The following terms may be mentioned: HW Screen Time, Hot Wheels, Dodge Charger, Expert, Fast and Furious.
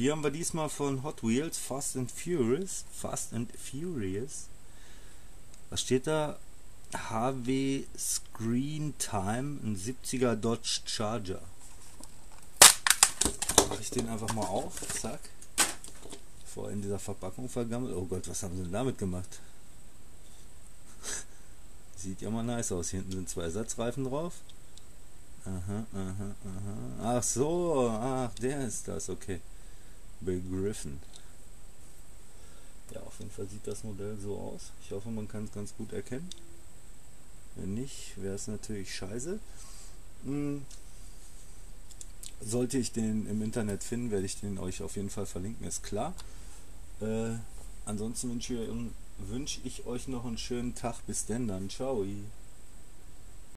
Hier haben wir diesmal von Hot Wheels Fast and Furious. Was steht da? HW Screen Time, ein 70er Dodge Charger. Mache ich den einfach mal auf, zack. Vorher in dieser Verpackung vergammelt. Oh Gott, was haben sie denn damit gemacht? Sieht ja mal nice aus. Hinten sind zwei Ersatzreifen drauf. Aha. Ach so, ach, der ist das, okay. Begriffen. Ja, auf jeden Fall sieht das Modell so aus. Ich hoffe, man kann es ganz gut erkennen. Wenn nicht, wäre es natürlich scheiße. Sollte ich den im Internet finden, werde ich den euch auf jeden Fall verlinken, ist klar. Ansonsten wünsche ich euch noch einen schönen Tag. Bis denn dann. Ciao.